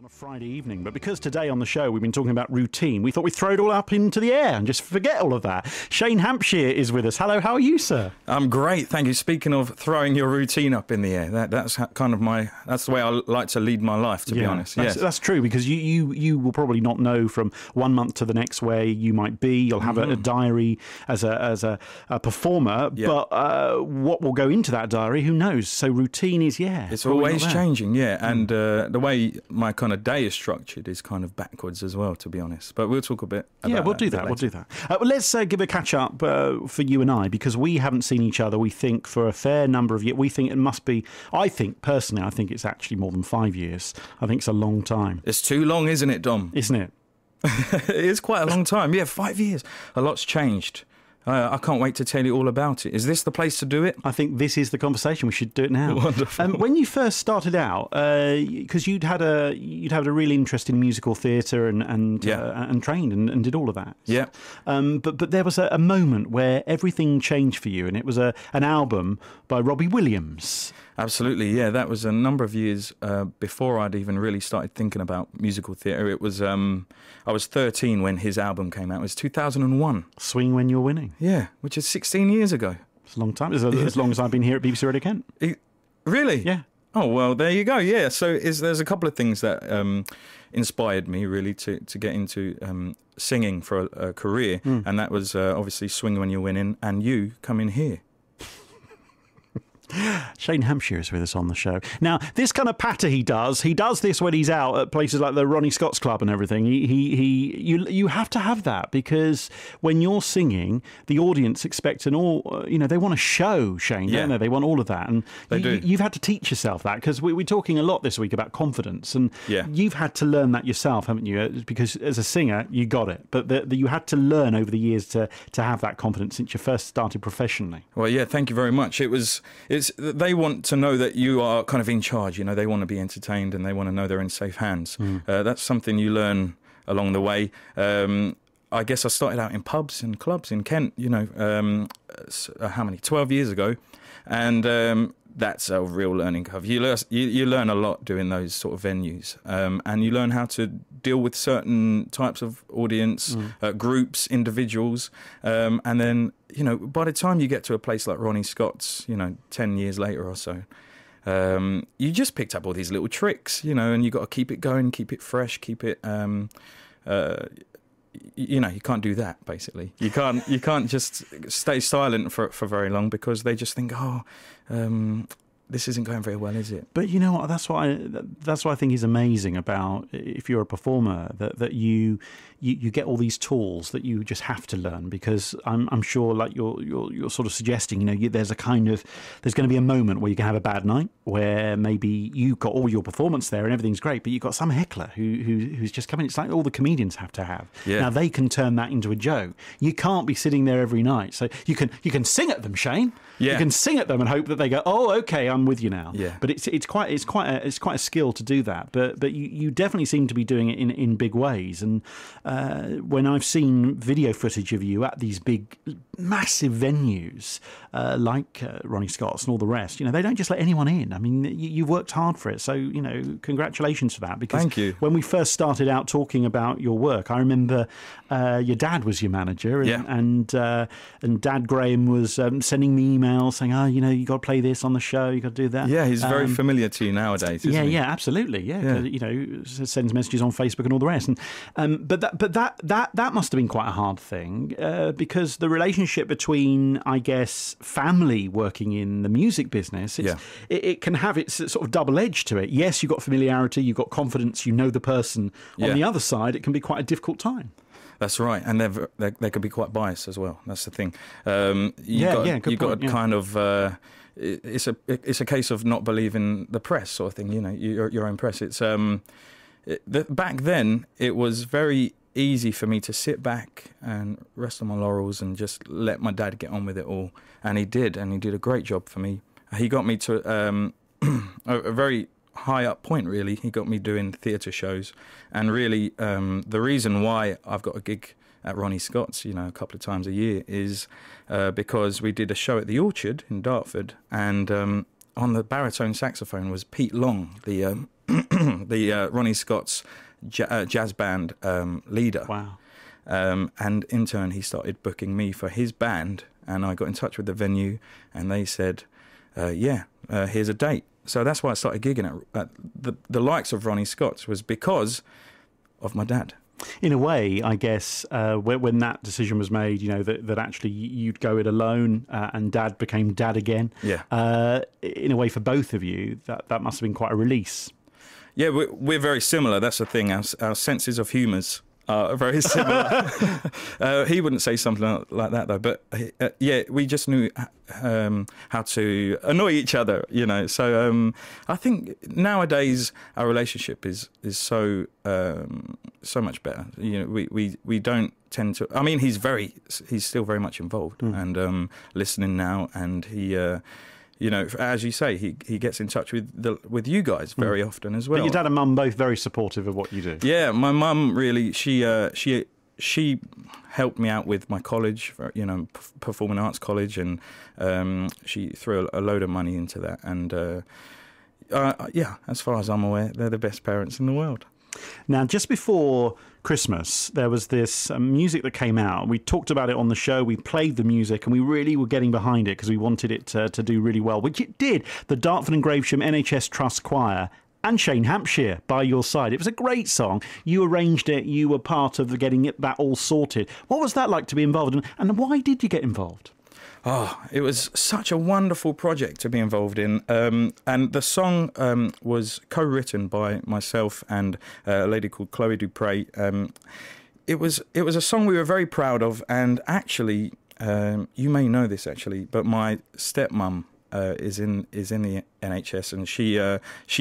On a Friday evening, but because today on the show we've been talking about routine, we thought we'd throw it all up into the air and just forget all of that. Shane Hampsheir is with us. Hello, how are you, sir? I'm great, thank you. Speaking of throwing your routine up in the air, that's the way I like to lead my life, to be honest. Yes, that's true, because you will probably not know from one month to the next where you might be. You'll have a diary as a performer, but what will go into that diary, who knows? So routine is it's always changing, and the way my kind of day is structured is kind of backwards as well, to be honest, but we'll talk a bit about that. Well, let's give a catch up for you and I, because we haven't seen each other, we think, for a fair number of years. We think it must be, I think personally it's actually more than 5 years. I think it's a long time. It's too long, isn't it, Dom? Isn't it? It is quite a long time, 5 years. A lot's changed. I can't wait to tell you all about it. Is this the place to do it? I think this is the conversation. We should do it now. Wonderful. When you first started out, because you'd had a real interest in musical theatre and trained and did all of that. Yeah. But there was a moment where everything changed for you, and it was an album by Robbie Williams. Absolutely, yeah. That was a number of years before I'd even really started thinking about musical theatre. It was I was 13 when his album came out. It was 2001. Swing When You're Winning. Yeah, which is 16 years ago. It's a long time. It's as long as I've been here at BBC Radio Kent. Really? Yeah. Oh, well, there you go. Yeah, so there's a couple of things that inspired me, really, to get into singing for a career, and that was obviously Swing When You're Winning and you come in here. Shane Hampsheir is with us on the show. Now, this kind of patter he does this when he's out at places like the Ronnie Scott's Club and everything. You have to have that, because when you're singing, the audience expects they want a show, Shane, don't they? They want all of that. And you've had to teach yourself that, because we're talking a lot this week about confidence, and you've had to learn that yourself, haven't you? Because as a singer, you got it, but you had to learn over the years to have that confidence since you first started professionally. Well, yeah, thank you very much. They want to know that you are kind of in charge, you know, they want to be entertained and they want to know they're in safe hands. That's something you learn along the way. I guess I started out in pubs and clubs in Kent, you know, 12 years ago, and that's a real learning curve. You learn a lot doing those sort of venues, and you learn how to deal with certain types of audience, groups, individuals, and then, you know, by the time you get to a place like Ronnie Scott's, you know, 10 years later or so, you just picked up all these little tricks, you know, and you got to keep it going, keep it fresh, keep it... you know, you can't do that, basically. You can't just stay silent for very long, because they just think, oh, this isn't going very well, is it? But you know what? That's what I think is amazing about, if you're a performer, that you get all these tools that you just have to learn, because I'm sure, like you're sort of suggesting, you know, there's going to be a moment where you can have a bad night, where maybe you've got all your performance there and everything's great, but you've got some heckler who's just coming. It's like all the comedians have to have. Yeah. Now they can turn that into a joke. You can't be sitting there every night, so you can sing at them, Shane. Yeah. You can sing at them and hope that they go, oh, okay, I'm with you now. Yeah. But it's quite a skill to do that. But you definitely seem to be doing it in big ways. And when I've seen video footage of you at these big, massive venues like Ronnie Scott's and all the rest, you know, they don't just let anyone in. I mean, you've worked hard for it. So, you know, congratulations for that. Because thank you. When we first started out talking about your work, I remember your dad was your manager, and Dad Graham was sending me emails saying, oh, you know, you got to play this on the show. You got to do that. Yeah, he's very familiar to you nowadays, isn't he? Yeah, absolutely. Yeah, you know, sends messages on Facebook and all the rest. And but that must have been quite a hard thing, because the relationship between, I guess, family working in the music business, it can have its sort of double edge to it. Yes, you've got familiarity, you've got confidence, you know the person. On the other side, it can be quite a difficult time. That's right, and they could be quite biased as well. That's the thing. It's a case of not believing the press, sort of thing. You know, your own press. It's back then it was very easy for me to sit back and rest on my laurels and just let my dad get on with it all, and he did a great job for me. He got me to a very high up point, really. He got me doing theatre shows, and really the reason why I've got a gig at Ronnie Scott's, you know, a couple of times a year is because we did a show at the Orchard in Dartford, and on the baritone saxophone was Pete Long, the the Ronnie Scott's jazz band leader. Wow. And in turn, he started booking me for his band, and I got in touch with the venue, and they said, here's a date. So that's why I started gigging at the likes of Ronnie Scott's, was because of my dad. In a way, I guess, when that decision was made, you know, that actually you'd go it alone and Dad became Dad again. Yeah. In a way, for both of you, that must have been quite a release. Yeah, we're very similar. That's the thing. Our senses of humours are very similar. He wouldn't say something like that, though. But, yeah, we just knew how to annoy each other, you know. So I think nowadays our relationship is so... so much better, you know. We don't tend to. I mean, he's still very much involved and listening now. And he, you know, as you say, he gets in touch with you guys very often as well. But your dad and mum both very supportive of what you do. Yeah, my mum really. She helped me out with my college, you know, performing arts college, and she threw a load of money into that. And yeah, as far as I'm aware, they're the best parents in the world. Now, just before Christmas, there was this music that came out. We talked about it on the show. We played the music, and we really were getting behind it because we wanted it to do really well, which it did. The Dartford and Gravesham NHS Trust Choir and Shane Hampsheir, By Your Side. It was a great song. You arranged it. You were part of getting that all sorted. What was that like to be involved in, and why did you get involved? Oh, it was such a wonderful project to be involved in. And the song was co-written by myself and a lady called Chloe Dupre. It was a song we were very proud of. And actually, you may know this, actually, but my stepmom is in the NHS, and she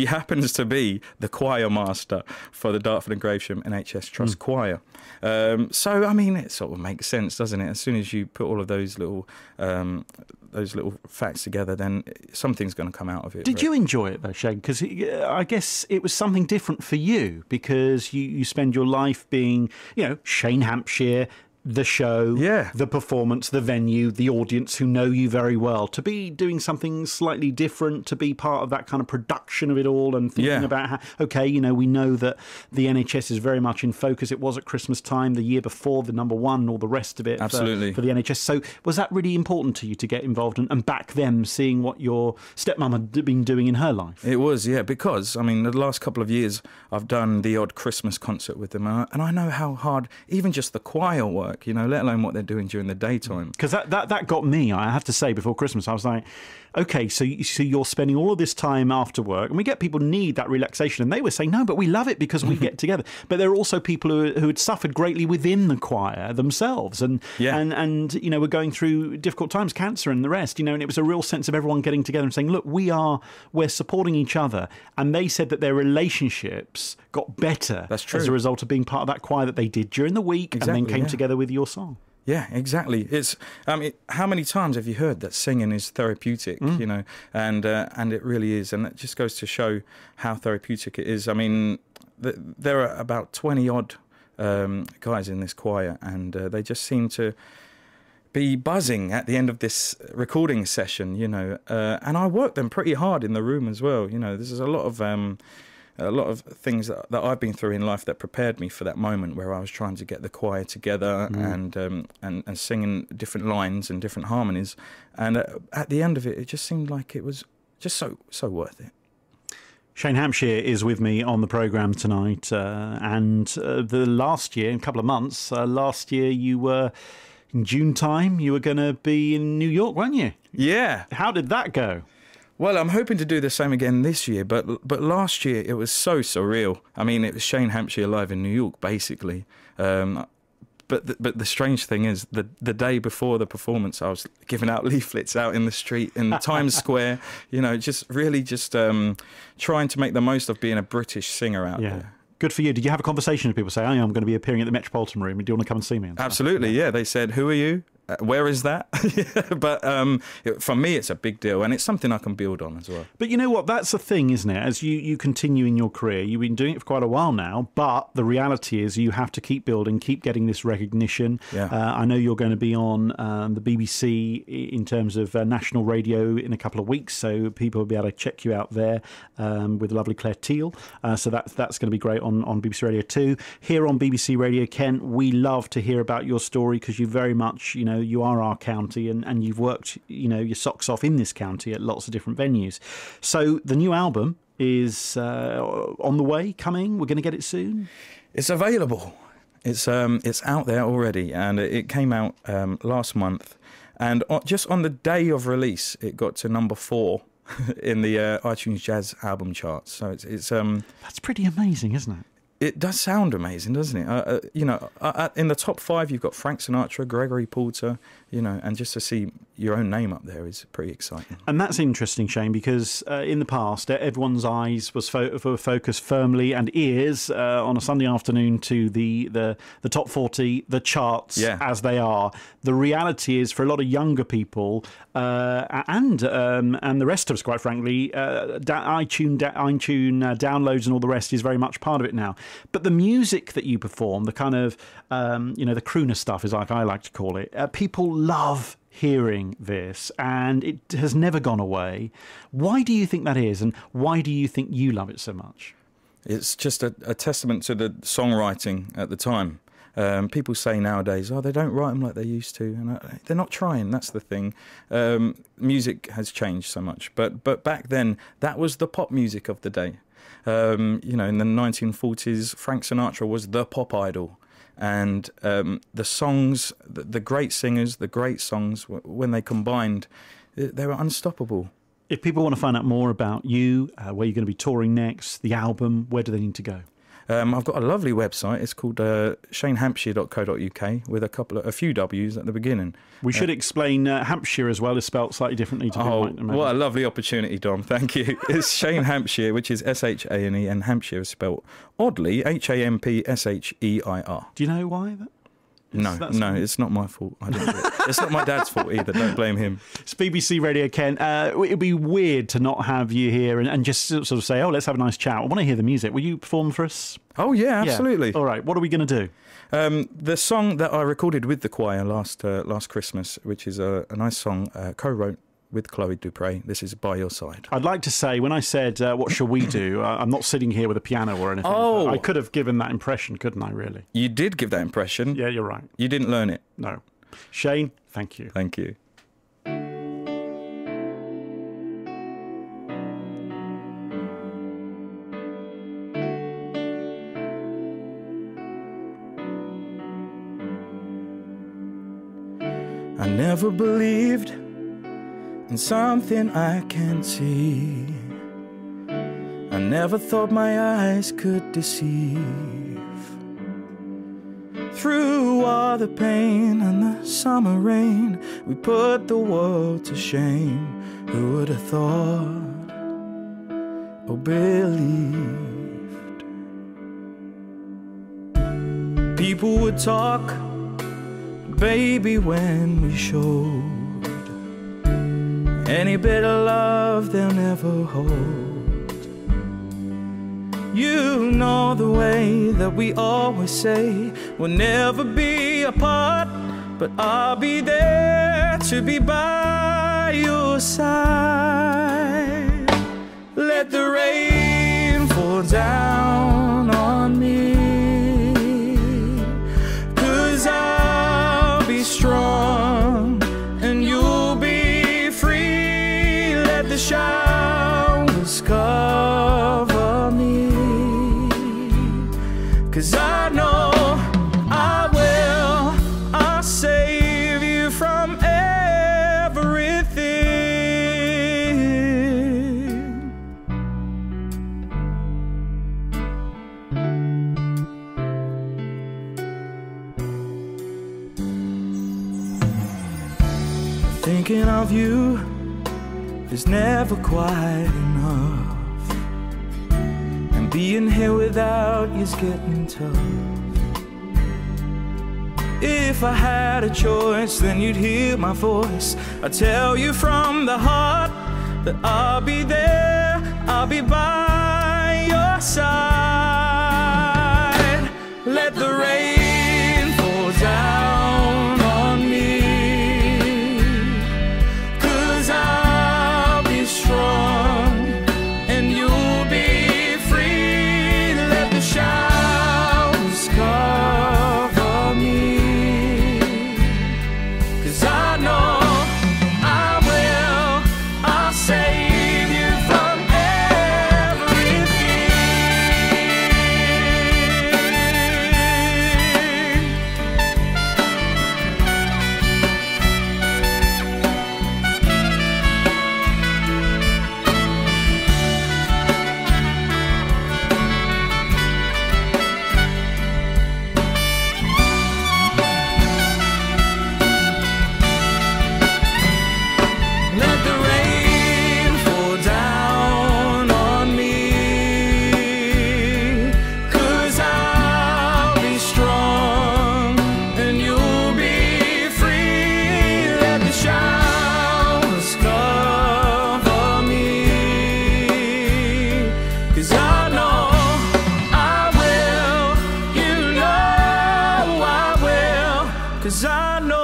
happens to be the choir master for the Dartford and Gravesham NHS Trust Choir. So I mean, it sort of makes sense, doesn't it? As soon as you put all of those little facts together, then something's going to come out of it. Did you enjoy it though, Shane? Because I guess it was something different for you, because you spend your life being, you know, Shane Hampsheir, the show, yeah, the performance, the venue, the audience who know you very well. To be doing something slightly different, to be part of that kind of production of it all, and thinking about how, okay, you know, we know that the NHS is very much in focus. It was at Christmas time the year before, the #1, all the rest of it. Absolutely. For the NHS. So was that really important to you to get involved and back them, seeing what your stepmom had been doing in her life? It was, yeah, because, I mean, the last couple of years I've done the odd Christmas concert with them, and I know how hard even just the choir work, you know, let alone what they're doing during the daytime. Because that got me, I have to say, before Christmas. I was like, okay, so you're spending all of this time after work, and we get people need that relaxation, and they were saying, no, but we love it because we get together. But there are also people who had suffered greatly within the choir themselves, and you know, were going through difficult times, cancer and the rest, you know. And it was a real sense of everyone getting together and saying, look, we're supporting each other. And they said that their relationships got better as a result of being part of that choir that they did during the week, and then came together with your song. Yeah, exactly. It's how many times have you heard that singing is therapeutic? You know, and it really is, and that just goes to show how therapeutic it is. I mean, there are about 20-odd guys in this choir, and they just seem to be buzzing at the end of this recording session. You know, and I work them pretty hard in the room as well. You know, this is a lot of things that I've been through in life that prepared me for that moment where I was trying to get the choir together and singing different lines and different harmonies. And at the end of it, it just seemed like it was just so worth it. Shane Hampsheir is with me on the programme tonight. Last year, you were... in June time, you were going to be in New York, weren't you? Yeah. How did that go? Well, I'm hoping to do the same again this year, but last year it was so surreal. I mean, it was Shane Hampsheir live in New York, basically. But the strange thing is, the day before the performance, I was giving out leaflets out in the street in Times Square, you know, just trying to make the most of being a British singer out there. Good for you. Did you have a conversation with people saying, oh, I'm going to be appearing at the Metropolitan Room, do you want to come and see me? Absolutely, yeah. They said, who are you? Where is that? But for me, it's a big deal, and it's something I can build on as well. But you know what? That's the thing, isn't it? As you continue in your career, you've been doing it for quite a while now, but the reality is you have to keep building, keep getting this recognition. Yeah. I know you're going to be on the BBC in terms of national radio in a couple of weeks, so people will be able to check you out there with the lovely Claire Teal. So that's going to be great on BBC Radio 2. Here on BBC Radio Kent, we love to hear about your story because you very much, you know, you are our county, and you've worked, you know, your socks off in this county at lots of different venues. So the new album is on the way, coming. We're going to get it soon. It's available. It's out there already, and it came out last month. And just on the day of release, it got to number 4 in the iTunes Jazz album charts. So it's that's pretty amazing, isn't it? It does sound amazing, doesn't it? You know, in the top 5, you've got Frank Sinatra, Gregory Porter, you know, and just to see your own name up there is pretty exciting. And that's interesting, Shane, because in the past, everyone's eyes was focused firmly, and ears on a Sunday afternoon to the top 40, the charts, yeah, as they are. The reality is, for a lot of younger people and the rest of us, quite frankly, iTunes downloads and all the rest is very much part of it now. But the music that you perform, the kind of, you know, the crooner stuff is like I like to call it. People love hearing this, and it has never gone away. Why do you think that is, and why do you think you love it so much? It's just a testament to the songwriting at the time. People say nowadays, oh, they don't write them like they used to, and they're not trying. That's the thing. Music has changed so much, but back then that was the pop music of the day. You know, in the 1940s, Frank Sinatra was the pop idol, and the songs, the great singers, the great songs, when they combined, they were unstoppable. If people want to find out more about you, where you're going to be touring next, the album, where do they need to go? I've got a lovely website. It's called shanehampsheir.co.uk with a few W's at the beginning. We should explain Hampshire as well is spelt slightly differently. To oh, what a lovely opportunity, Dom. Thank you. It's Shane Hampsheir, which is S-H-A-N-E, and Hampshire is spelt oddly H-A-M-P-S-H-E-I-R. Do you know why that? No, it's not my fault. I don't do it. It's not my dad's fault either. Don't blame him. It's BBC Radio Kent. It'd be weird to not have you here and just sort of say, oh, let's have a nice chat. I want to hear the music. Will you perform for us? Oh, yeah, absolutely. Yeah. All right, what are we going to do? The song that I recorded with the choir last Christmas, which is a nice song, co-wrote with Chloe Dupre. This is By Your Side. I'd like to say, when I said, what shall we do, I'm not sitting here with a piano or anything. Oh! I could have given that impression, couldn't I, really? You did give that impression. Yeah, you're right. You didn't learn it. No. Shane, thank you. Thank you. I never believed and something I can see. I never thought my eyes could deceive. Through all the pain and the summer rain, we put the world to shame. Who would have thought or believed? People would talk, baby, when we showed any bit of love they'll never hold. You know the way that we always say we'll never be apart, but I'll be there to be by your side. Let the rain fall down on me, 'cause I'll be strong and you'll be showers cover me, 'cause I know I'll save you from everything. Thinking of you is never quite enough, and being here without you's getting tough. If I had a choice, then you'd hear my voice. I tell you from the heart that I'll be there, I'll be by your side. Let the rain fall down on me, 'cause I'll be strong and you'll be free. Let the showers cover me, 'cause I know I'll save you from everything. Let the rain fall down on me, 'cause I'll be strong and you'll be free. Let the showers cover me, 'cause I know I will, you know I will, 'cause I know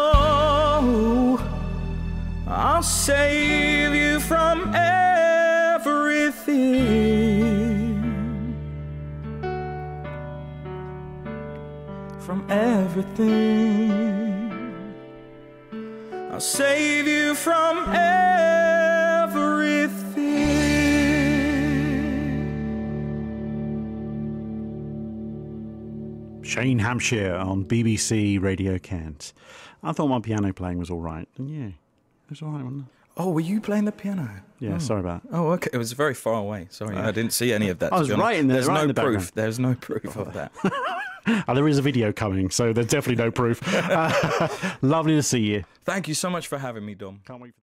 I'll save you from everything. From everything. I'll save you from everything. Shane Hampsheir on BBC Radio Kent. I thought my piano playing was all right, and yeah, it was all right, wasn't it? Oh, were you playing the piano? Yeah, sorry about that. Oh, okay. It was very far away. Sorry, I didn't see any of that. I was right in there. There's no proof. There's no proof of that. There is a video coming, so there's definitely no proof. Lovely to see you. Thank you so much for having me, Dom. Can't wait.